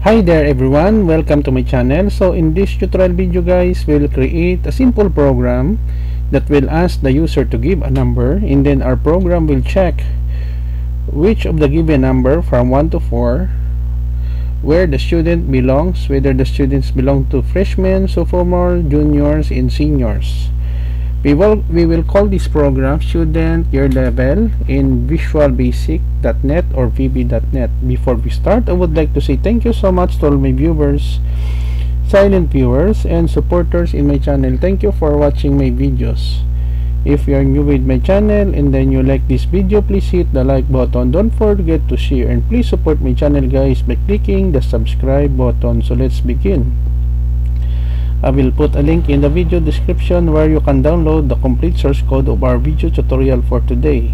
Hi there everyone, welcome to my channel. So in this tutorial video guys, we'll create a simple program that will ask the user to give a number, and then our program will check which of the given number from 1 to 4 where the student belongs, whether the students belong to freshmen, sophomores, juniors, and seniors. We will call this program Student Year Level in Visual Basic .NET or VB.NET. Before we start, I would like to say thank you so much to all my viewers, silent viewers, and supporters in my channel. Thank you for watching my videos. If you are new with my channel and then you like this video, please hit the like button. Don't forget to share, and please support my channel guys by clicking the subscribe button. So let's begin. I will put a link in the video description where you can download the complete source code of our video tutorial for today.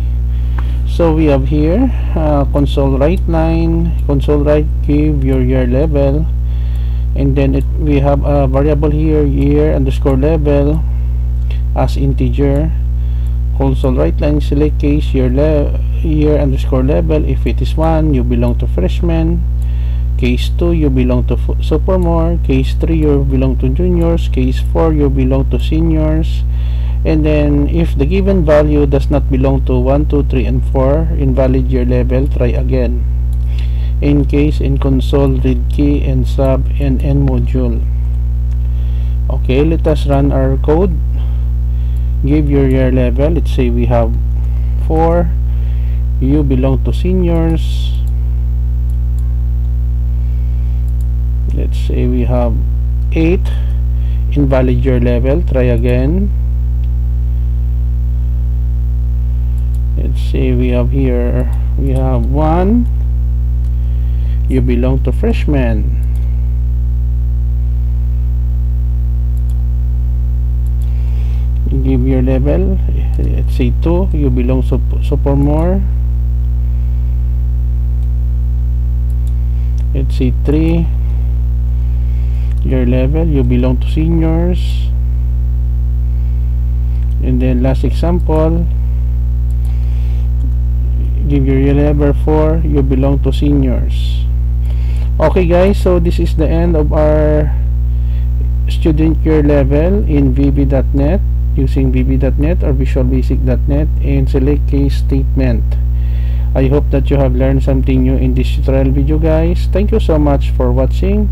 So we have here console write line, console write give your year level, and then we have a variable here, year underscore level as integer. Console write line select case year underscore level. If it is 1, you belong to freshman. Case 2, you belong to sophomore. Case 3, you belong to juniors. Case 4, you belong to seniors. And then if the given value does not belong to 1, 2, 3, and 4, invalid year level, try again. In case, in console, read key, and sub, and end module. Okay, let us run our code. Give your year level. Let's say we have 4. You belong to seniors. Let's say we have 8. Invalid year level, try again. Let's say we have here, we have 1. You belong to freshman. Give your level. Let's say 2. You belong to sophomore. Let's say 3. Your level, you belong to seniors. And then last example, give your level 4, you belong to seniors. Okay guys, so this is the end of our student year level in VB.NET using VB.NET or Visual Basic.NET and select case statement. I hope that you have learned something new in this tutorial video guys. Thank you so much for watching.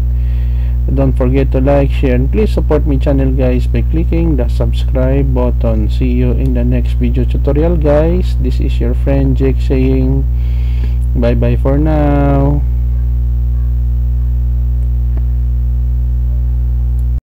Don't forget to like, share, and please support my channel guys by clicking the subscribe button. See you in the next video tutorial guys. This is your friend Jake saying bye bye for now.